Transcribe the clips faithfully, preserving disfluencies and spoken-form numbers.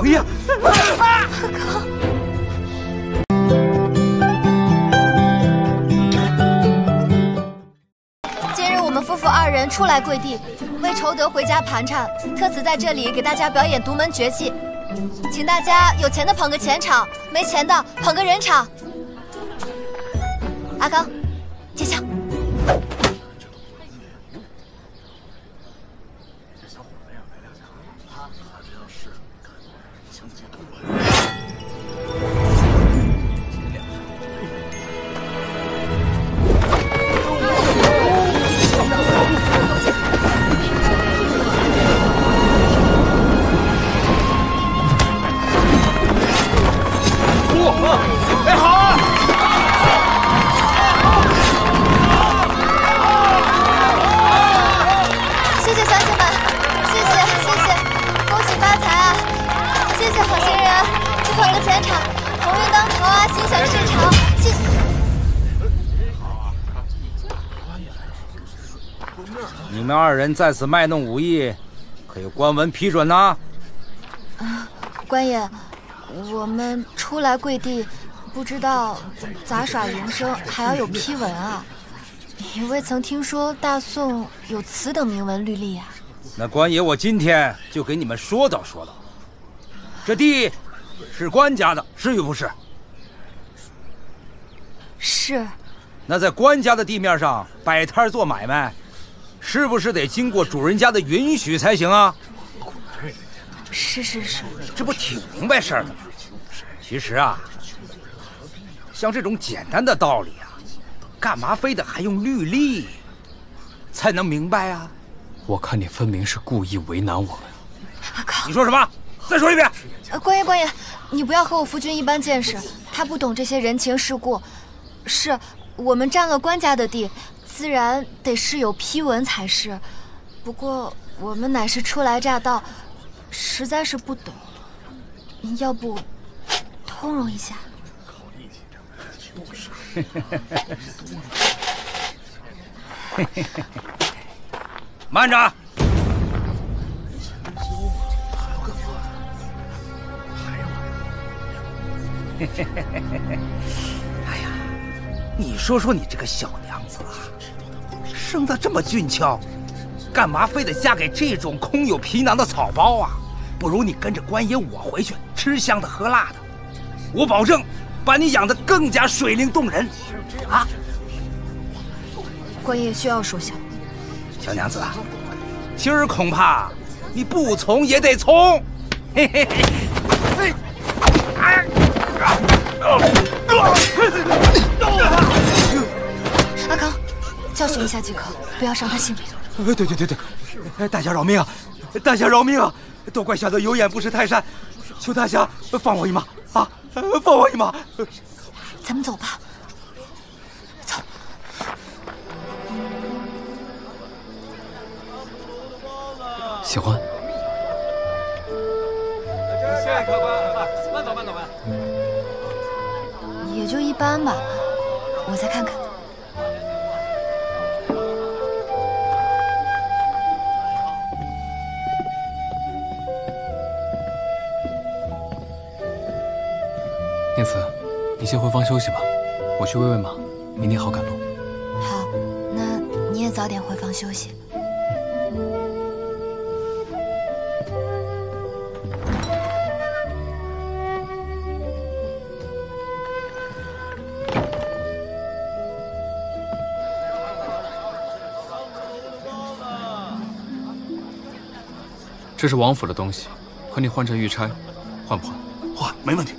哎呀，阿康。 夫妇二人初来贵地，为酬德回家盘缠，特此在这里给大家表演独门绝技，请大家有钱的捧个钱场，没钱的捧个人场。阿刚，接枪！你们二人在此卖弄武艺，可有官文批准呢？啊，官爷，我们初来贵地，不知道杂耍营生还要有批文啊，也未曾听说大宋有此等明文律例呀、啊。那官爷，我今天就给你们说道说道，这地是官家的，是与不是？是。那在官家的地面上摆摊做买卖。 是不是得经过主人家的允许才行啊？是是是，这不挺明白事儿的吗？其实啊，像这种简单的道理啊，干嘛非得还用律例才能明白啊？我看你分明是故意为难我们。阿康，你说什么？再说一遍。呃，官爷官爷，你不要和我夫君一般见识，他不懂这些人情世故。是我们占了官家的地。 自然得是有批文才是，不过我们乃是初来乍到，实在是不懂。要不通融一下？慢着！哎呀，你说说你这个小娘子啊！ 生得这么俊俏，干嘛非得嫁给这种空有皮囊的草包啊？不如你跟着官爷我回去，吃香的喝辣的，我保证把你养得更加水灵动人。啊！官爷需要说笑。小娘子，今儿恐怕你不从也得从。嘿嘿嘿！哎！阿康。 教训一下即可，不要伤他性命。对对对对，哎，大侠饶命啊！大侠饶命啊！都怪小的有眼不识泰山，求大侠放我一马啊！放我一马！咱们走吧，走。喜欢。谢谢客官，慢走慢走吧。也就一般吧，我再看看。 念慈，你先回房休息吧，我去喂喂马，明天好赶路。好，那你也早点回房休息。这是王府的东西，和你换成玉钗，换不换？换，没问题。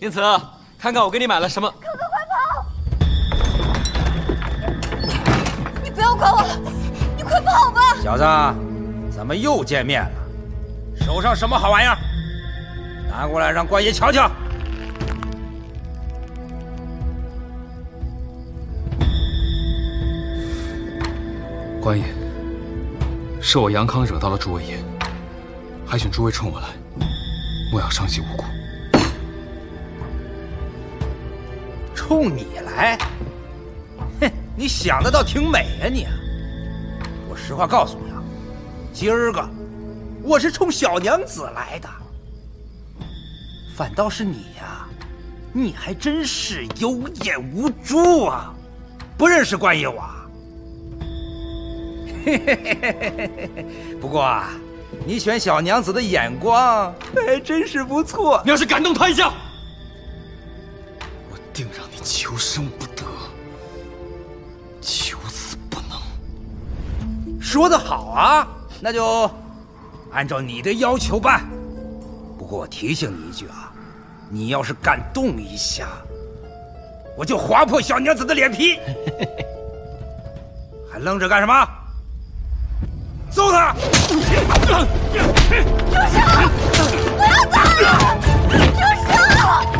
念慈，看看我给你买了什么！哥哥，快跑！你不要管我了，你快跑吧！小子，咱们又见面了，手上什么好玩意儿？拿过来让官爷瞧瞧。官爷，是我杨康惹到了诸位爷，还请诸位冲我来，莫要伤及无辜。 冲你来，哼！你想的倒挺美啊你啊。实话告诉你啊，今儿个我是冲小娘子来的，反倒是你呀、啊，你还真是有眼无珠啊，不认识官爷我。嘿嘿嘿嘿嘿嘿，不过啊，你选小娘子的眼光还真是不错。你要是敢动她一下，我定让你求生不得，求死不能。说得好啊，那就按照你的要求办。不过我提醒你一句啊，你要是敢动一下，我就划破小娘子的脸皮。还愣着干什么？ 揍他！住手！不要打！住手！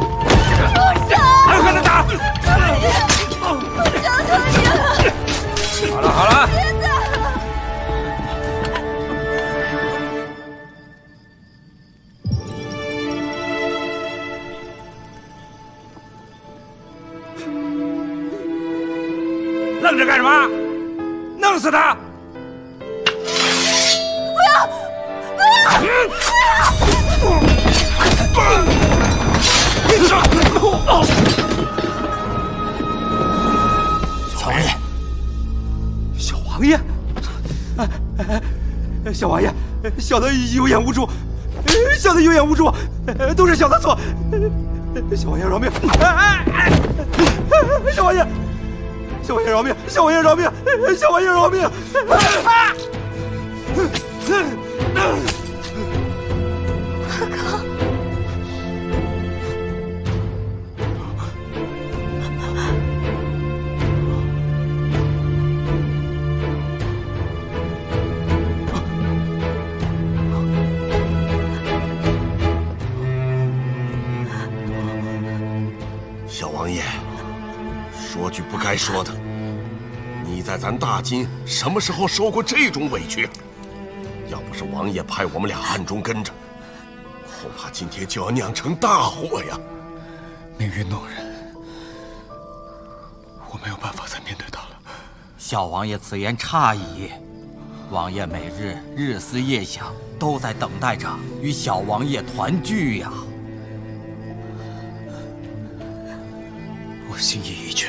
住手！还要跟他打！我求求你了！好了好了，别打！愣着干什么？弄死他！ 小王爷，小王爷，小王爷，小的有眼无珠，小的有眼无珠，都是小的错，小王爷饶命！小王爷，小王爷饶命！小王爷饶命！小王爷饶命！ 可可，小王爷，说句不该说的，你在咱大金什么时候受过这种委屈？ 要不是王爷派我们俩暗中跟着，恐怕今天就要酿成大祸呀！命运弄人，我没有办法再面对他了。小王爷此言差矣，王爷每日日思夜想，都在等待着与小王爷团聚呀。我心意已决。